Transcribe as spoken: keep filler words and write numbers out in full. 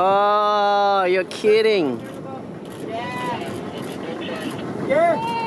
Oh, you're kidding. Yeah. Yeah.